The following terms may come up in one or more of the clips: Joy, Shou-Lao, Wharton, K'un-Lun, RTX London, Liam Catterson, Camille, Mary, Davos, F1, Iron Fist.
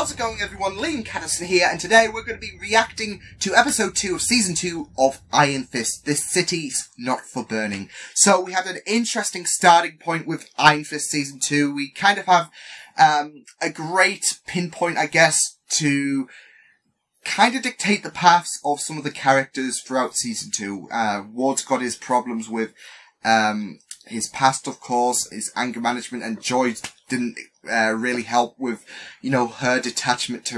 How's it going, everyone? Liam Catterson here, and today we're going to be reacting to episode 2 of season 2 of Iron Fist. This city's not for burning. So we had an interesting starting point with Iron Fist season 2. We kind of have a great pinpoint, I guess, to kind of dictate the paths of some of the characters throughout season 2. Ward's got his problems with his past, of course, his anger management, and Joy didn't really help with, you know, her detachment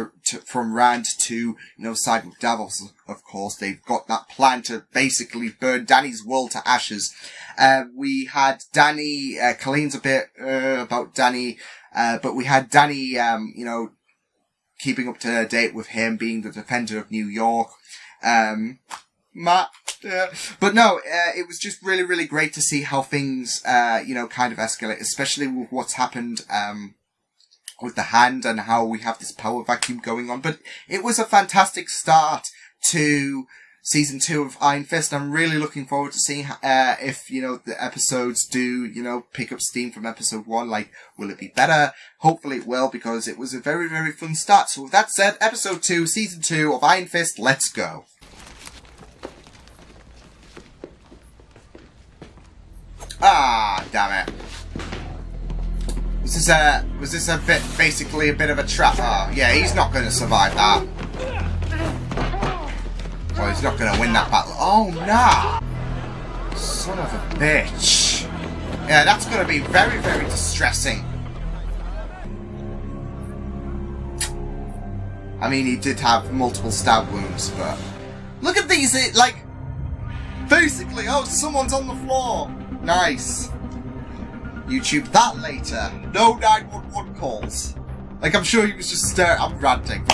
from Rand to, you know, side with Davos. Of course, they've got that plan to basically burn Danny's world to ashes. We had Danny, Colleen's a bit about Danny, but we had Danny, you know, keeping up to her date with him, being the defender of New York. But no, it was just really, really great to see how things, you know, kind of escalate, especially with what's happened with the hand and how we have this power vacuum going on. But it was a fantastic start to season 2 of Iron Fist. I'm really looking forward to seeing if, you know, the episodes do, you know, pick up steam from episode 1. Like, will it be better? Hopefully it will, because it was a very, very fun start. So with that said, episode 2, season 2 of Iron Fist, let's go. Ah, damn it. Was this a bit, basically a bit of a trap? Oh, yeah, he's not going to survive that. Oh, he's not going to win that battle. Oh, nah. Son of a bitch. Yeah, that's going to be very, very distressing. I mean, he did have multiple stab wounds, but look at these, like, basically, oh, someone's on the floor. Nice. YouTube that later. No 911 calls. Like, I'm sure he was just staring. I'm ranting.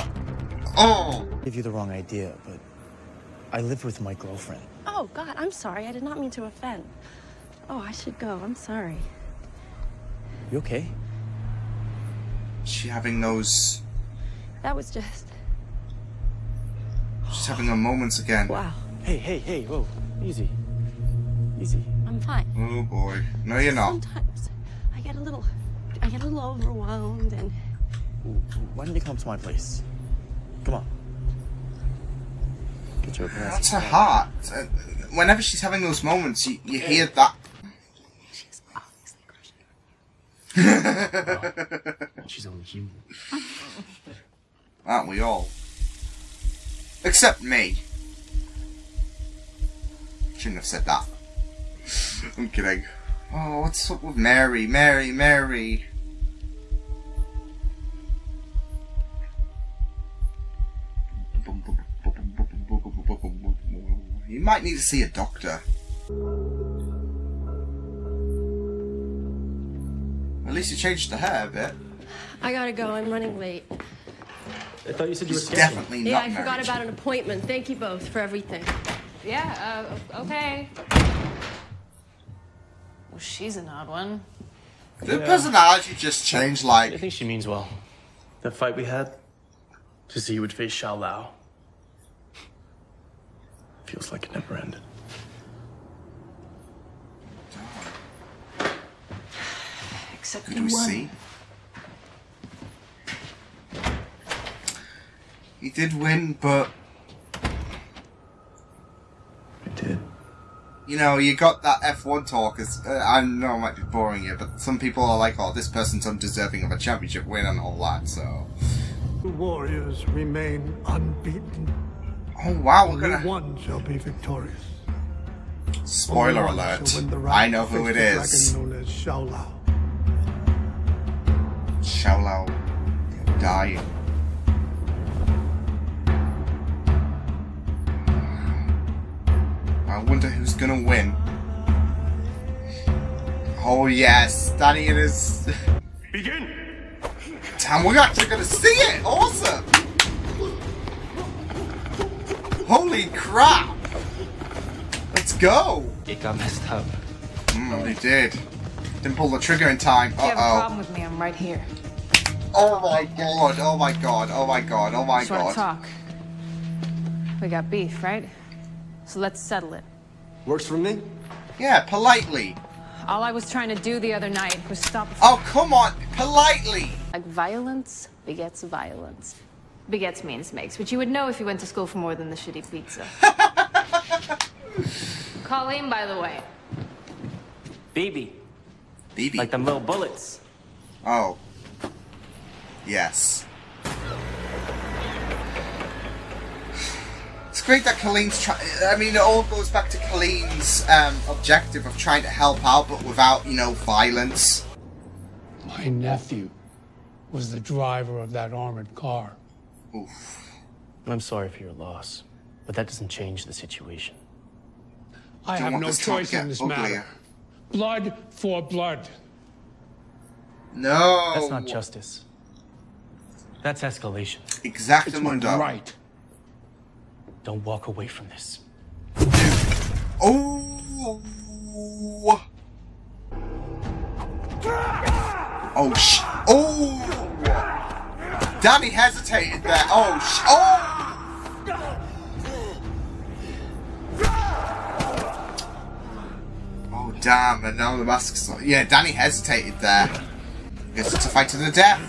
Oh. Give you the wrong idea, but I live with my girlfriend. Oh God, I'm sorry. I did not mean to offend. Oh, I should go. I'm sorry. You okay? She having those. That was just. She's having her moments again. Wow. Hey, whoa, easy. Easy. I'm fine. Oh boy. No, you're not. Sometimes I get a little overwhelmed and. Why don't you come to my place? Come on. Get your. That's her heart. Whenever she's having those moments, you hear that. She's obviously crushing it. Well, she's only human. Aren't we all? Except me. Shouldn't have said that. I'm kidding. Oh, what's up with Mary? Mary. You might need to see a doctor. At least you changed the hair a bit. I gotta go. I'm running late. I thought you said you were definitely not. Yeah, I forgot about an appointment. Thank you both for everything. Yeah. Okay. Well, she's an odd one. The personality just changed, like. I think she means well. That fight we had, to see you would face Shou-Lao. Feels like it never ended. Except for one. See? He did win, but. You know, you got that F1 talk. I know it might be boring you, but some people are like, oh, this person's undeserving of a championship win and all that, so. The warriors remain unbeaten. Oh, wow, we're gonna. One shall be victorious. Spoiler alert. I know who it is. Shou-Lao. You're dying. I wonder who's gonna win. Oh yes, Danny and his. Begin. Damn, we're actually gonna see it. Awesome. Holy crap! Let's go. It got messed up. They did. Didn't pull the trigger in time. Uh oh. If you have a problem with me, I'm right here. Oh my God! Oh my God! Oh my God! Oh my God! Just wanna talk. We got beef, right? So let's settle it. Works for me? Yeah, politely. All I was trying to do the other night was stop. Oh, come on, politely. Like violence begets violence. Begets means makes, which you would know if you went to school for more than the shitty pizza. Colleen, by the way. BB. BB? Like them little bullets. Oh. Yes. It's great that Colleen's it all goes back to Colleen's objective of trying to help out, but without, you know, violence. My nephew was the driver of that armored car. Oof. I'm sorry for your loss, but that doesn't change the situation. I have no choice in this matter. Blood for blood. No. That's not justice. That's escalation. Exactamundo. Right. Don't walk away from this. Oh. Oh sh. Oh. Danny hesitated there. Oh sh. Oh. Oh damn! And now the mask's not. Yeah, Danny hesitated there. Guess it's a fight to the death.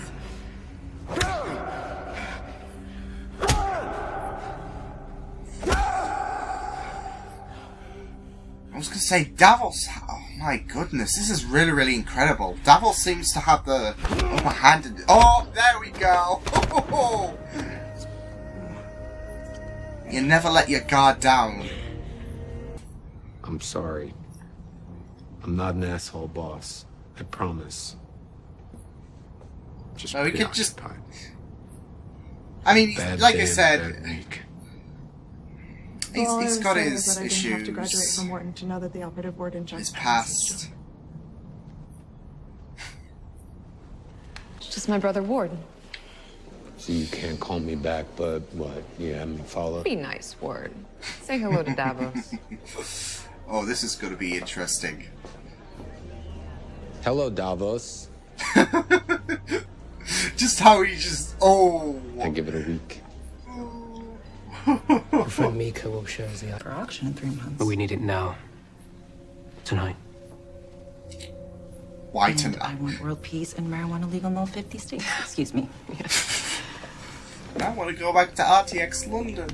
I was going to say, Davos, oh my goodness, this is really, really incredible. Davos seems to have the upper hand in... Oh, there we go! Oh, you never let your guard down. I'm sorry. I'm not an asshole boss. I promise. Just no, we could just... I mean, he's, like I said... He's got his issues. I didn't have to graduate from Wharton to know that the operative word in Chinese is past. It's just my brother Ward. So you can't call me back, but what? Yeah, I mean, follow. Be nice, Ward. Say hello to Davos. Oh, this is going to be interesting. Hello, Davos. Just how he just. Oh. I give it a week. Our friend Mika will show us the for auction in 3 months. But we need it now. Tonight. Why tonight? I want world peace and marijuana legal in all 50 states. Excuse me. I want to go back to RTX London.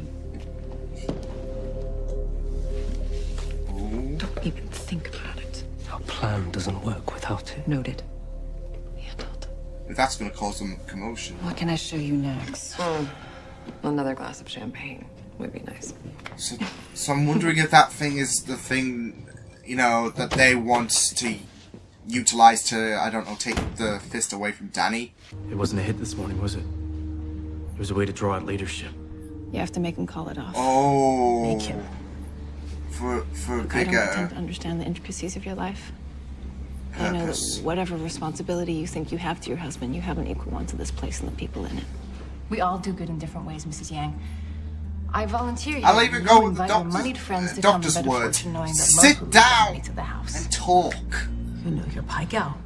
Ooh. Don't even think about it. Our plan doesn't work without it. Noted. Handled. If that's going to cause some commotion. What can I show you next? Another glass of champagne would be nice. So I'm wondering if that thing is the thing, you know, that they want to utilize to, I don't know, take the fist away from Danny. It wasn't a hit this morning, was it? It was a way to draw out leadership. You have to make him call it off. Oh. Make him. For look, bigger. I don't pretend to understand the intricacies of your life. Purpose. I know that whatever responsibility you think you have to your husband, you have an equal one to this place and the people in it. We all do good in different ways, Mrs. Yang. I volunteer here. I'll even go with the doctor's words. Sit down and talk. You know your pie gal.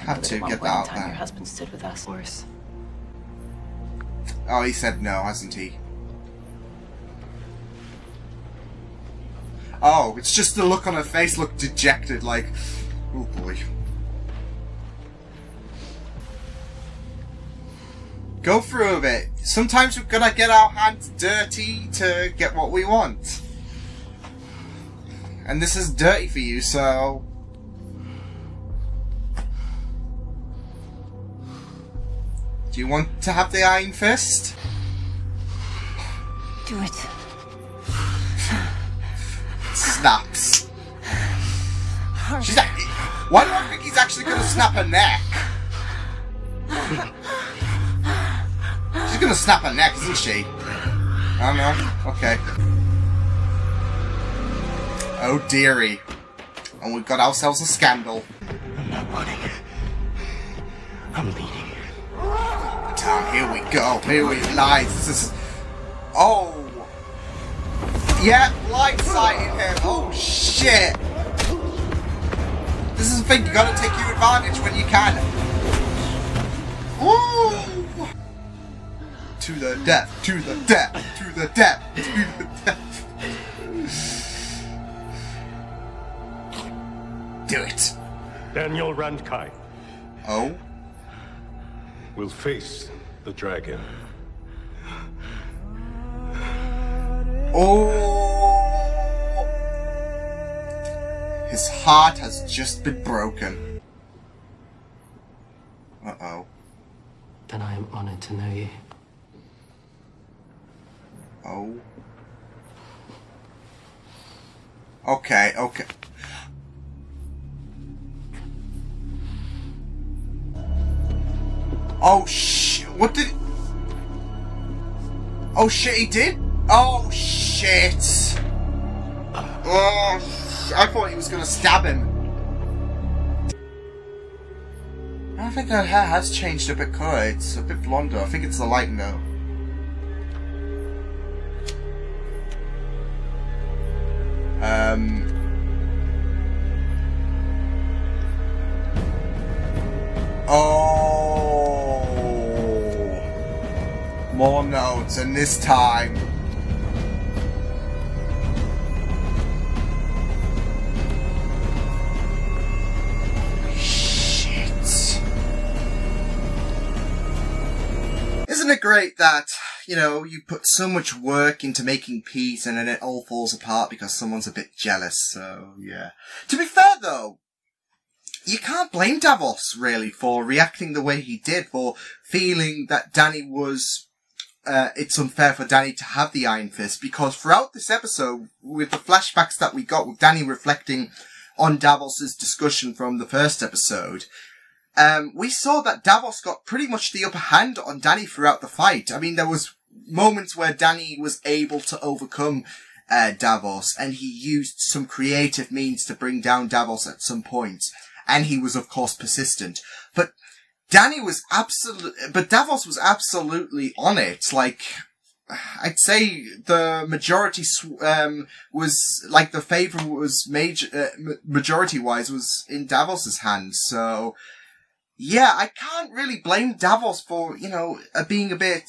Had to get that out there. Your husband stood with us. Worse. Oh, he said no, hasn't he? Oh, it's just the look on her face, look dejected, like, oh boy. Go through with it. Sometimes we've got to get our hands dirty to get what we want. And this is dirty for you, so... Do you want to have the Iron Fist? Do it. Snaps. She's like, why do I think he's actually going to snap her neck? She's gonna snap her neck, isn't she? Oh no. Okay. Oh dearie. And we've got ourselves a scandal. I'm not running. I'm leading. Down, here we go. Here we lies. This is. Oh. Yeah, light sighted him. Oh shit. This is the thing. You gotta take your advantage when you can. Ooh. To the death, to the death, to the death, to the death. Do it. Daniel Randkai. Oh? will face the dragon. Oh! His heart has just been broken. Uh-oh. Then I am honored to know you. Oh. Okay, okay. Oh shit, what did... Oh shit, he did? Oh shit! Oh, I thought he was gonna stab him. I think her hair has changed a bit colour, it's a bit blonder. I think it's the lighting though. Oh, more notes, and this time. Shit! Isn't it great that, you know, you put so much work into making peace and then it all falls apart because someone's a bit jealous, so yeah. To be fair though, you can't blame Davos really for reacting the way he did, for feeling that Danny was, it's unfair for Danny to have the Iron Fist, because throughout this episode, with the flashbacks that we got with Danny reflecting on Davos's discussion from the first episode, we saw that Davos got pretty much the upper hand on Danny throughout the fight. I mean, there was moments where Danny was able to overcome Davos, and he used some creative means to bring down Davos at some point, and he was of course persistent, but Davos was absolutely on it. Like, I'd say the majority was like, the favor was majority wise was in Davos's hands, so yeah, I can't really blame Davos for, you know, being a bit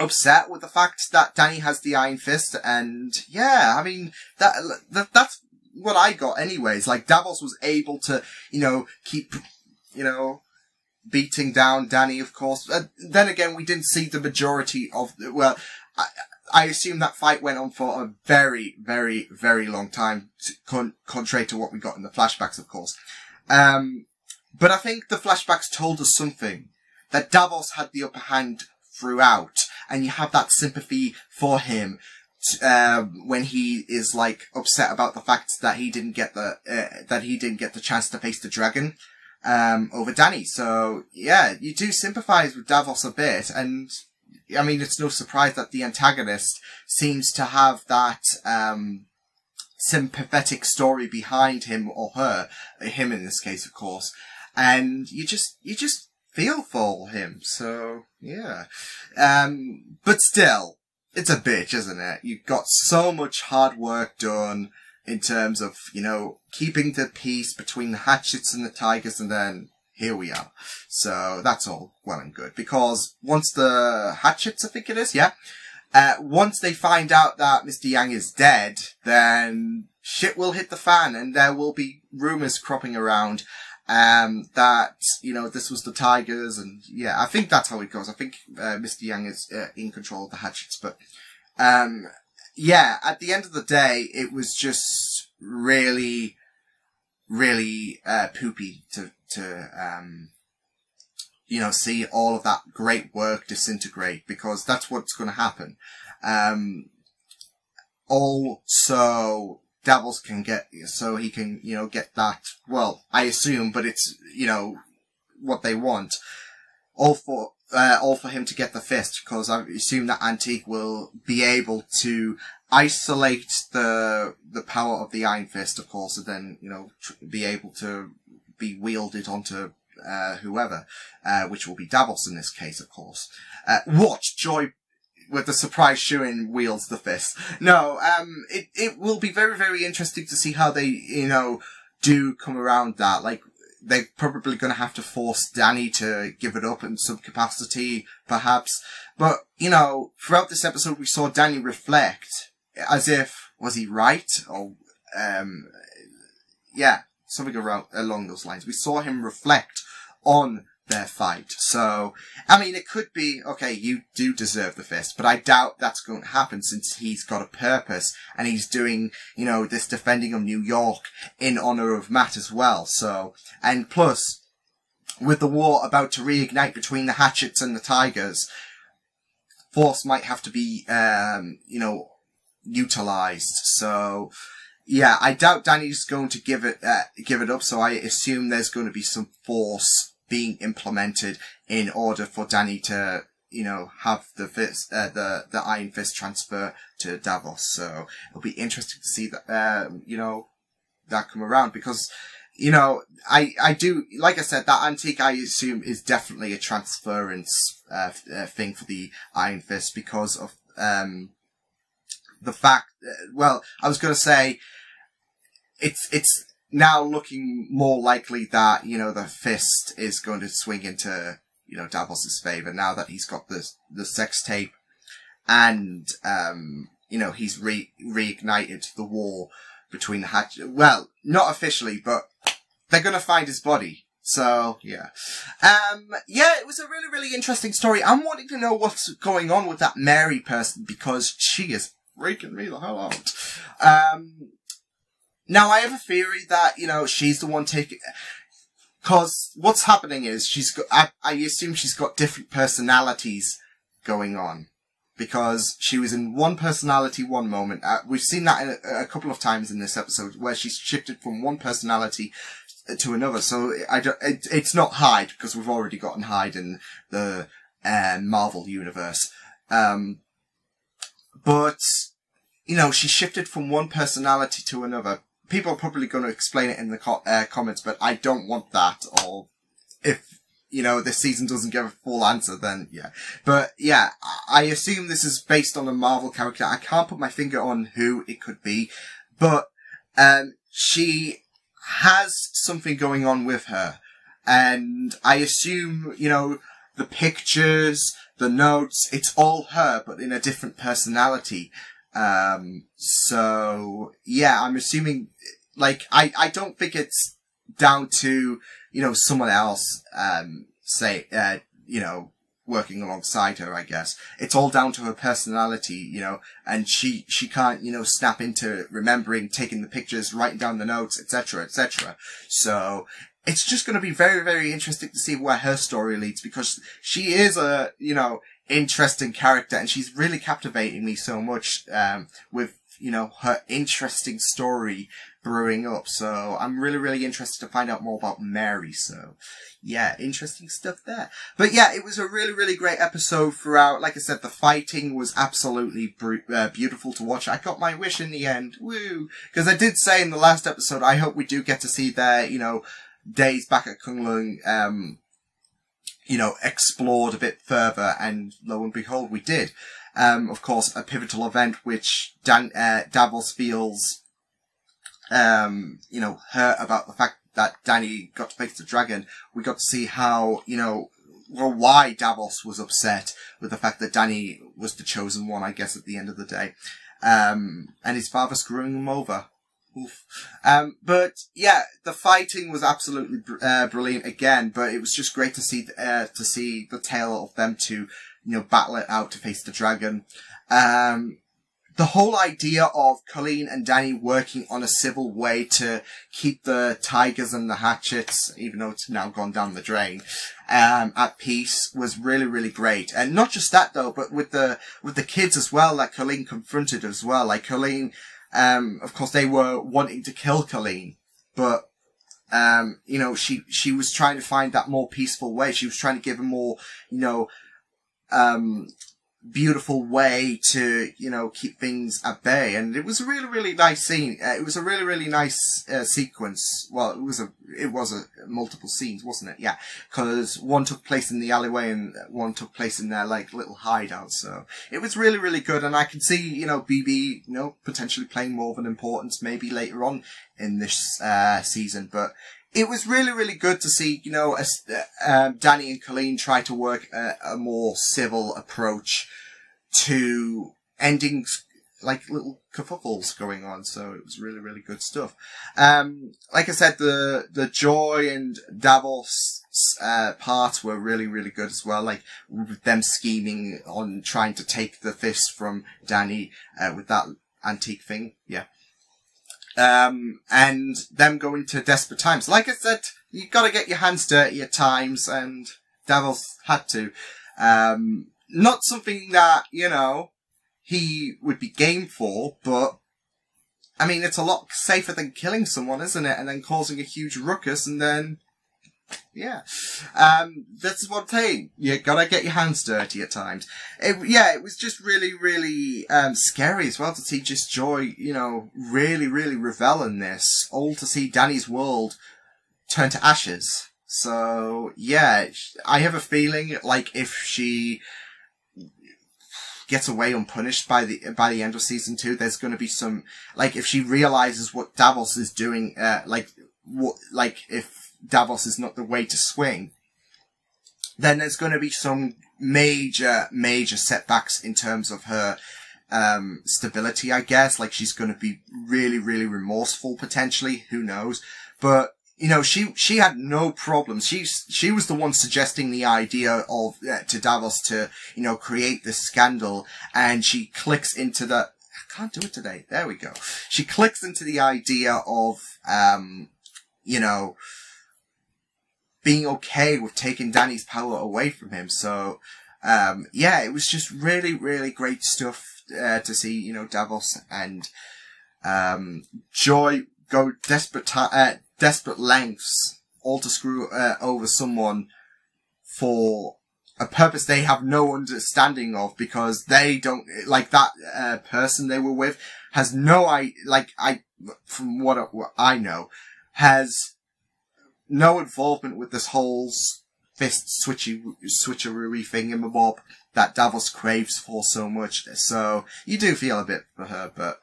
upset with the fact that Danny has the Iron Fist. And yeah, I mean, that's what I got anyways. Like, Davos was able to, you know, keep, you know, beating down Danny, of course. Then again, we didn't see the majority of, well, I assume that fight went on for a very, very, very long time, contrary to what we got in the flashbacks, of course. But I think the flashbacks told us something, that Davos had the upper hand throughout, and you have that sympathy for him when he is like upset about the fact that he didn't get the chance to face the dragon over Danny. So yeah, you do sympathise with Davos a bit, and I mean, it's no surprise that the antagonist seems to have that sympathetic story behind him or her, him in this case, of course. And you just feel for him, so yeah. But still, it's a bitch, isn't it? You've got so much hard work done in terms of, you know, keeping the peace between the hatchets and the tigers, and then here we are. So that's all well and good, because once the hatchets, I think it is, yeah, once they find out that Mr. Yang is dead, then shit will hit the fan, and there will be rumours cropping around that, you know, this was the tigers, and yeah, I think that's how it goes. I think Mr. Yang is in control of the hatchets, but yeah, at the end of the day, it was just really, really poopy to you know, see all of that great work disintegrate, because that's what's going to happen. Also, Davos can get, so he can, you know, get that, well, I assume, but it's, you know, what they want. All for him to get the fist, because I assume that Antique will be able to isolate the power of the Iron Fist, of course, and then, you know, be able to be wielded onto whoever, which will be Davos in this case, of course. Watch Joy with the surprise shoe-in wields the fist. No, it will be very, very interesting to see how they, you know, do come around that. Like, they're probably going to have to force Danny to give it up in some capacity, perhaps. But, you know, throughout this episode, we saw Danny reflect as if, was he right? Or, yeah, something around, along those lines. We saw him reflect on their fight. So, I mean, it could be, okay, you do deserve the fist, but I doubt that's going to happen since he's got a purpose and he's doing, you know, this defending of New York in honor of Matt as well. So, and plus, with the war about to reignite between the Hatchets and the Tigers, force might have to be, you know, utilized. So, yeah, I doubt Danny's going to give it up. So I assume there's going to be some force being implemented in order for Danny to, you know, have the fist, the Iron Fist transfer to Davos. So it'll be interesting to see that, you know, that come around because, you know, I do, like I said, that antique I assume is definitely a transference thing for the Iron Fist because of the fact. Well, I was going to say it's now looking more likely that, you know, the fist is going to swing into, you know, Davos's favor now that he's got the sex tape and, you know, he's reignited the war between the Hatchet. Well, not officially, but they're going to find his body. So, yeah. Yeah, it was a really, really interesting story. I'm wanting to know what's going on with that Mary person because she is freaking me the hell out. Now, I have a theory that, you know, she's the one taking... Because what's happening is she's got... I assume she's got different personalities going on. Because she was in one personality one moment. We've seen that in a couple of times in this episode where she's shifted from one personality to another. So it's not Hyde because we've already gotten Hyde in the Marvel universe. But, you know, she shifted from one personality to another. People are probably going to explain it in the comments, but I don't want that. Or if, you know, this season doesn't give a full answer, then yeah. But yeah, I assume this is based on a Marvel character. I can't put my finger on who it could be, but she has something going on with her. And I assume, you know, the pictures, the notes, it's all her, but in a different personality. So yeah, I'm assuming, like, I don't think it's down to, you know, someone else, say, you know, working alongside her, I guess. It's all down to her personality, you know, and she can't, you know, snap into remembering, taking the pictures, writing down the notes, etc., etc. So it's just going to be very, very interesting to see where her story leads because she is a, you know, interesting character and she's really captivating me so much, with, you know, her interesting story brewing up. So I'm really, really interested to find out more about Mary. So yeah, interesting stuff there. But yeah, it was a really, really great episode throughout. Like I said, the fighting was absolutely beautiful to watch. I got my wish in the end. Woo! Because I did say in the last episode, I hope we do get to see their, you know, days back at K'un-Lun, you know, explored a bit further, and lo and behold, we did. Of course, a pivotal event which Davos feels, you know, hurt about the fact that Danny got to face the dragon. We got to see how, you know, well, why Davos was upset with the fact that Danny was the chosen one, I guess, at the end of the day. And his father screwing him over. Oof. But yeah, the fighting was absolutely brilliant again, but it was just great to see the tale of them two, you know, battle it out to face the dragon. The whole idea of Colleen and Danny working on a civil way to keep the Tigers and the Hatchets, even though it's now gone down the drain, at peace was really, really great. And not just that though, but with the kids as well, like Colleen confronted as well, like Colleen, of course they were wanting to kill Colleen, but, you know, she was trying to find that more peaceful way. She was trying to give a more, you know, beautiful way to, you know, keep things at bay. And it was a really, really nice scene. It was a really, really nice sequence. Well, it was a multiple scenes, wasn't it? Yeah. Cause one took place in the alleyway and one took place in their, like, little hideout. So it was really, really good. And I can see, you know, BB, you know, potentially playing more of an importance maybe later on in this, season, but it was really, really good to see, you know, Danny and Colleen try to work a more civil approach to ending, like, little kerfuffles going on. So it was really, really good stuff. Like I said, the Joy and Davos part were really, really good as well. Like with them scheming on trying to take the fist from Danny with that antique thing. Yeah. And them going to desperate times. Like I said, you got to get your hands dirty at times, and Davos had to. Not something that, you know, he would be game for, but I mean, it's a lot safer than killing someone, isn't it? And then causing a huge ruckus, and then, yeah. This is one thing. You gotta get your hands dirty at times. It was just really, really scary as well to see just Joy, you know, really, really revel in this. All to see Danny's world turn to ashes. So, yeah, I have a feeling, like, if she gets away unpunished by the end of season 2, there's going to be some, like, if she realizes what Davos is doing, if Davos is not the way to swing, then there's going to be some major setbacks in terms of her stability, I guess. Like, she's going to be really, really remorseful potentially. Who knows? But you know, she had no problems. She was the one suggesting the idea of, to Davos to, you know, create this scandal, and she clicks into the, I can't do it today. There we go. She clicks into the idea of, you know, being okay with taking Danny's power away from him. So, yeah, it was just really, really great stuff, to see, you know, Davos and, Joy go desperate lengths, all to screw over someone for a purpose they have no understanding of, because they don't, like, that person they were with has no, from what I know, has no involvement with this whole fist switcheroo thing in the mob that Davos craves for so much. So you do feel a bit for her, but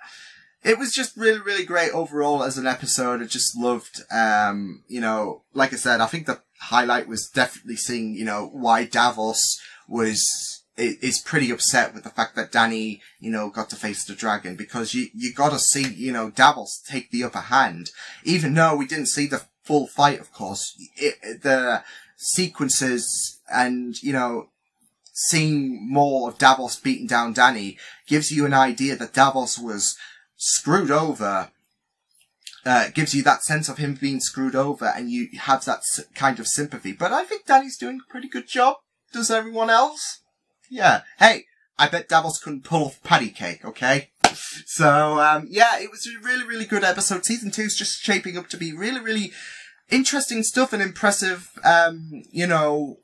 it was just really, really great overall as an episode. I just loved, you know, like I said, I think the highlight was definitely seeing, you know, why Davos is pretty upset with the fact that Danny, you know, got to face the dragon, because you gotta see, you know, Davos take the upper hand. Even though we didn't see the full fight, of course, the sequences and, you know, seeing more of Davos beating down Danny gives you an idea that Davos was screwed over, gives you that sense of him being screwed over, and you have that kind of sympathy. But I think Danny's doing a pretty good job. Does everyone else? Yeah. Hey, I bet Davos couldn't pull off patty cake, okay? So, yeah, it was a really, really good episode. Season 2 is just shaping up to be really, really interesting stuff and impressive, you know,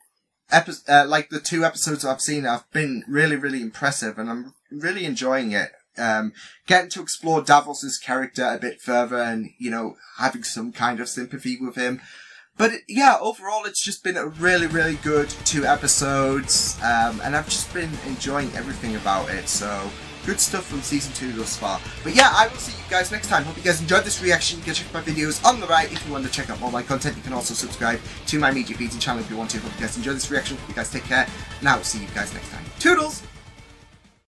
like the 2 episodes I've seen have been really, really impressive, and I'm really enjoying it. Getting to explore Davos's character a bit further, and, you know, having some kind of sympathy with him. But yeah, overall it's just been a really, really good 2 episodes, and I've just been enjoying everything about it. So good stuff from season 2 thus far. But yeah, I will see you guys next time. Hope you guys enjoyed this reaction. You can check my videos on the right if you want to check out more of my content. You can also subscribe to my media feeds and channel if you want to. Hope you guys enjoyed this reaction. Hope you guys take care, and I will see you guys next time. Toodles!